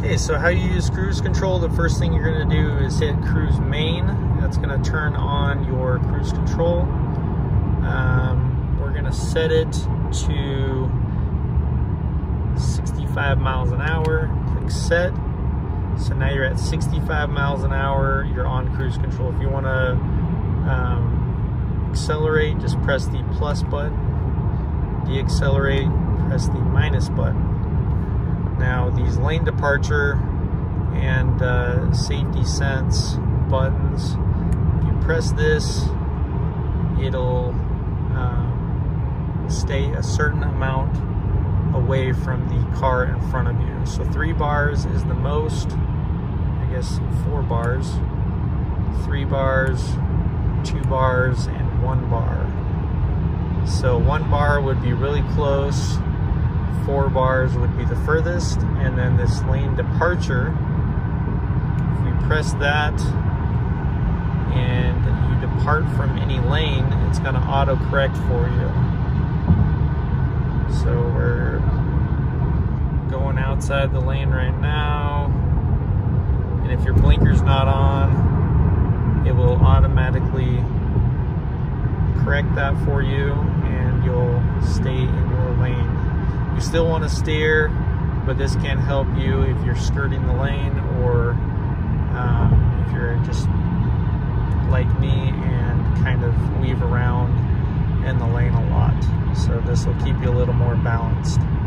Okay, so how you use cruise control, the first thing you're going to do is hit cruise main. That's going to turn on your cruise control. We're going to set it to 65 miles an hour. Click set. So now you're at 65 miles an hour. You're on cruise control. If you want to accelerate, just press the plus button. Deaccelerate, press the minus button. Now these lane departure and safety sense buttons, if you press this, it'll stay a certain amount away from the car in front of you. So 3 bars is the most, I guess 4 bars, 3 bars, 2 bars, and 1 bar. So 1 bar would be really close, 4 bars would be the furthest, and then this lane departure, if we press that and you depart from any lane, it's going to autocorrect for you. So we're going outside the lane right now, and if your blinker's not on, it will automatically correct that for you and you'll stay in your lane. You still want to steer, but this can help you if you're skirting the lane, or if you're just like me and kind of weave around in the lane a lot. So this will keep you a little more balanced.